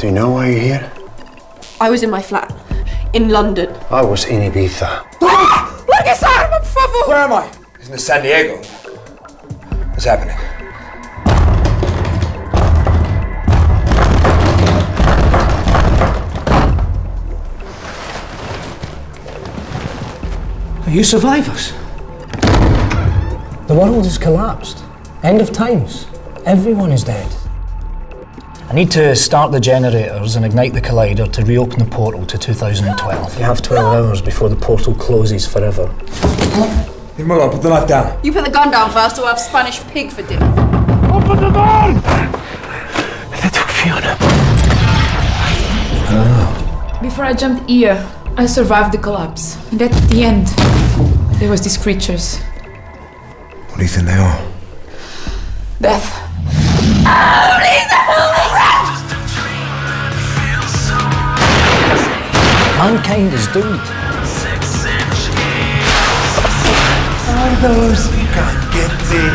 Do you know why you're here? I was in my flat in London. I was in Ibiza. Where am I? Isn't it San Diego? What's happening? Are you survivors? The world has collapsed. End of times. Everyone is dead. I need to start the generators and ignite the collider to reopen the portal to 2012. You have 12 hours before the portal closes forever. Leave him alone, put the knife down. You put the gun down first or I'll have Spanish pig for dinner. Open the door! Little Fiona. Oh. Before I jumped here, I survived the collapse. And at the end, there was these creatures. What do you think they are? Death. Oh, please! Mankind is doomed. Are those? You can't get me.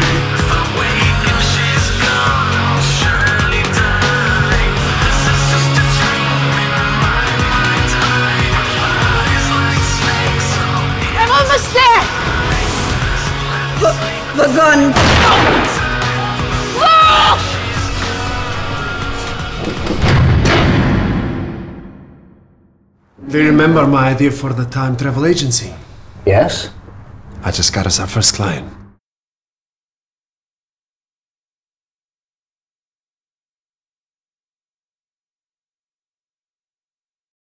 I'm almost there. The gun. Oh. Do you remember my idea for the time travel agency? Yes. I just got us our first client.